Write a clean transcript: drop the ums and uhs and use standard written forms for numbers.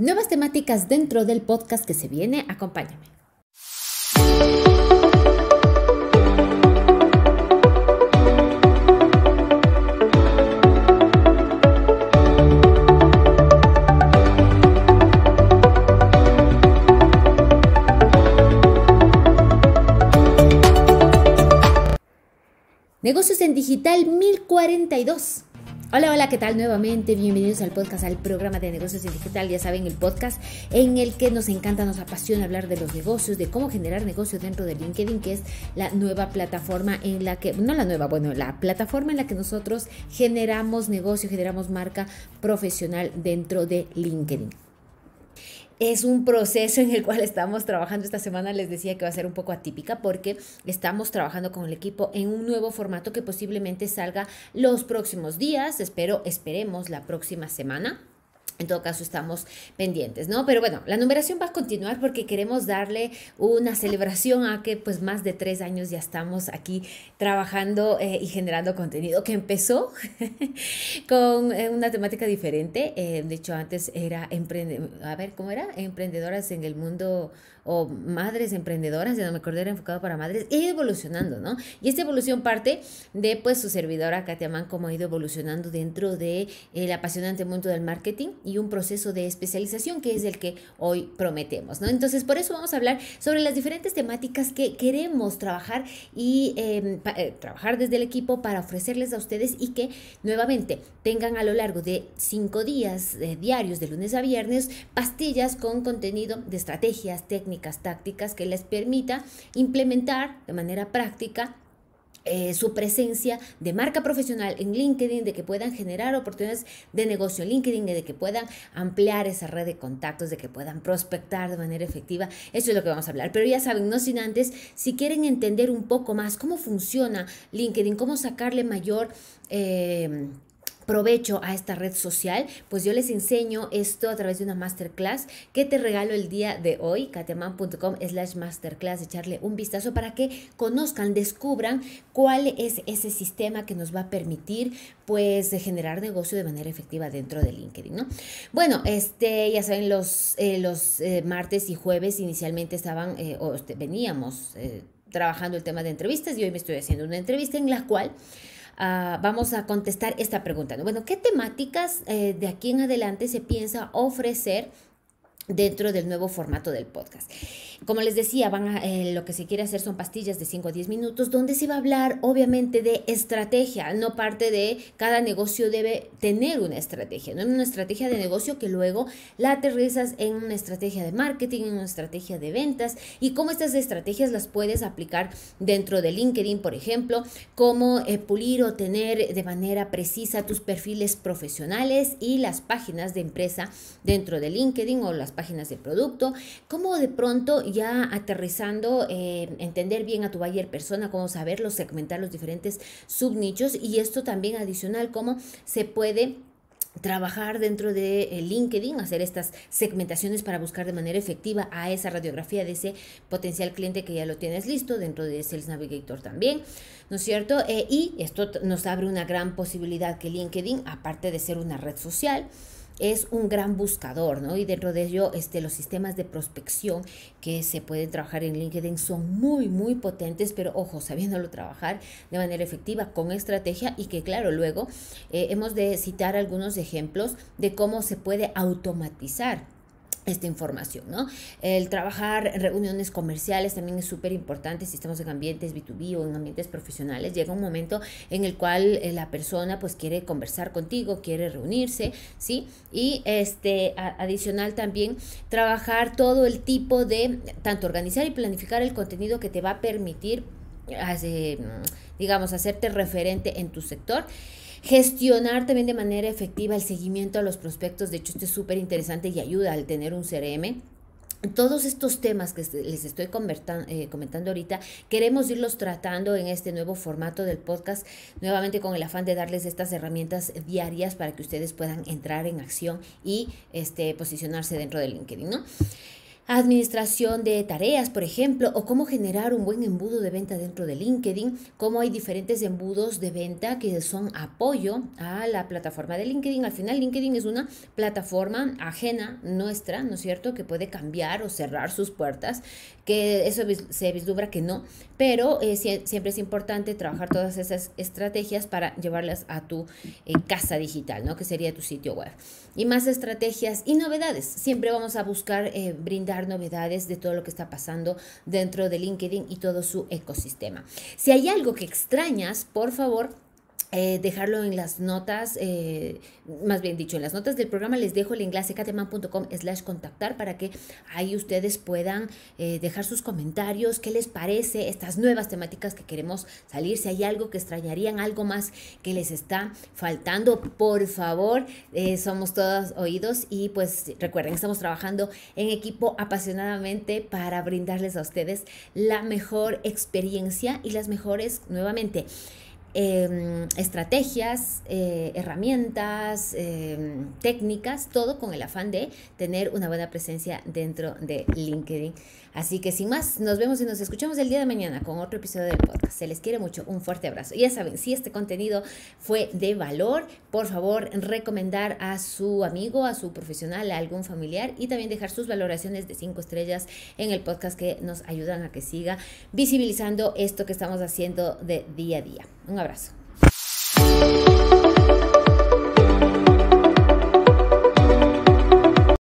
nuevas temáticas dentro del podcast que se viene. Acompáñame. Negocios en Digital 1042. Hola, ¿qué tal? Nuevamente, bienvenidos al podcast, al programa de Negocios en Digital. Ya saben, el podcast en el que nos encanta, nos apasiona hablar de los negocios, de cómo generar negocios dentro de LinkedIn, que es la nueva plataforma en la que, la plataforma en la que nosotros generamos negocio, generamos marca profesional dentro de LinkedIn. Es un proceso en el cual estamos trabajando. Esta semana les decía que va a ser un poco atípica porque estamos trabajando con el equipo en un nuevo formato que posiblemente salga los próximos días. Esperemos la próxima semana. En todo caso, estamos pendientes, ¿no? Pero bueno, la numeración va a continuar porque queremos darle una celebración a que pues más de 3 años ya estamos aquí trabajando y generando contenido que empezó con una temática diferente. De hecho, antes era emprendedoras en el mundo o madres emprendedoras, ya no me acuerdo, era enfocado para madres, evolucionando, ¿no? Y esta evolución parte de pues su servidora Katiaman, cómo ha ido evolucionando dentro de el apasionante mundo del marketing y un proceso de especialización que es el que hoy prometemos, ¿no? Entonces, por eso vamos a hablar sobre las diferentes temáticas que queremos trabajar y trabajar desde el equipo para ofrecerles a ustedes y que nuevamente tengan a lo largo de 5 días diarios, de lunes a viernes, pastillas con contenido de estrategias, técnicas, tácticas que les permita implementar de manera práctica su presencia de marca profesional en LinkedIn, de que puedan generar oportunidades de negocio en LinkedIn, de que puedan ampliar esa red de contactos, de que puedan prospectar de manera efectiva. Eso es lo que vamos a hablar. Pero ya saben, no sin antes, si quieren entender un poco más cómo funciona LinkedIn, cómo sacarle mayor provecho a esta red social, pues yo les enseño esto a través de una masterclass que te regalo el día de hoy, katyaman.com/masterclass, echarle un vistazo para que conozcan, descubran cuál es ese sistema que nos va a permitir pues generar negocio de manera efectiva dentro de LinkedIn, ¿no? Bueno, ya saben, los martes y jueves inicialmente veníamos trabajando el tema de entrevistas y hoy me estoy haciendo una entrevista en la cual vamos a contestar esta pregunta, ¿no? Bueno, ¿qué temáticas de aquí en adelante se piensa ofrecer dentro del nuevo formato del podcast? Como les decía, lo que se quiere hacer son pastillas de 5 a 10 minutos donde se va a hablar obviamente de estrategia, no parte de cada negocio debe tener una estrategia, no una estrategia de negocio que luego la aterrizas en una estrategia de marketing, en una estrategia de ventas y cómo estas estrategias las puedes aplicar dentro de LinkedIn, por ejemplo, cómo pulir o tener de manera precisa tus perfiles profesionales y las páginas de empresa dentro de LinkedIn o las páginas de producto, cómo de pronto ya aterrizando, entender bien a tu buyer persona, cómo saberlo, segmentar los diferentes subnichos y esto también adicional, cómo se puede trabajar dentro de LinkedIn, hacer estas segmentaciones para buscar de manera efectiva a esa radiografía de ese potencial cliente que ya lo tienes listo dentro de Sales Navigator también, ¿no es cierto? Y esto nos abre una gran posibilidad que LinkedIn, aparte de ser una red social, es un gran buscador, ¿no? Y dentro de ello, los sistemas de prospección que se pueden trabajar en LinkedIn son muy, muy potentes, pero ojo, sabiéndolo trabajar de manera efectiva, con estrategia y que, claro, luego hemos de citar algunos ejemplos de cómo se puede automatizar esta información, ¿no? El trabajar reuniones comerciales también es súper importante si estamos en ambientes B2B o en ambientes profesionales. Llega un momento en el cual la persona pues quiere conversar contigo, quiere reunirse, ¿sí? Y adicional también trabajar todo el tipo de, tanto organizar y planificar el contenido que te va a permitir, digamos, hacerte referente en tu sector. Gestionar también de manera efectiva el seguimiento a los prospectos. De hecho, esto es súper interesante y ayuda al tener un CRM. Todos estos temas que les estoy comentando ahorita, queremos irlos tratando en este nuevo formato del podcast, nuevamente con el afán de darles estas herramientas diarias para que ustedes puedan entrar en acción y posicionarse dentro de LinkedIn, ¿no? administración de tareas, por ejemplo, o cómo generar un buen embudo de venta dentro de LinkedIn, cómo hay diferentes embudos de venta que son apoyo a la plataforma de LinkedIn. Al final, LinkedIn es una plataforma ajena nuestra, ¿no es cierto?, que puede cambiar o cerrar sus puertas, que eso se vislumbra que no, pero siempre es importante trabajar todas esas estrategias para llevarlas a tu casa digital, ¿no?, que sería tu sitio web. Y más estrategias y novedades. Siempre vamos a buscar brindar novedades de todo lo que está pasando dentro de LinkedIn y todo su ecosistema. Si hay algo que extrañas, por favor, dejarlo en las notas, más bien dicho, en las notas del programa les dejo el enlace katyaman.com/contactar para que ahí ustedes puedan dejar sus comentarios, qué les parece estas nuevas temáticas que queremos salir, si hay algo que extrañarían, algo más que les está faltando, por favor, somos todos oídos y pues recuerden, estamos trabajando en equipo apasionadamente para brindarles a ustedes la mejor experiencia y las mejores, nuevamente, estrategias, herramientas, técnicas, todo con el afán de tener una buena presencia dentro de LinkedIn. Así que sin más, nos vemos y nos escuchamos el día de mañana con otro episodio del podcast. Se les quiere mucho, un fuerte abrazo. Ya saben, si este contenido fue de valor, por favor, recomendar a su amigo, a su profesional, a algún familiar y también dejar sus valoraciones de 5 estrellas en el podcast que nos ayudan a que siga visibilizando esto que estamos haciendo de día a día. Un abrazo.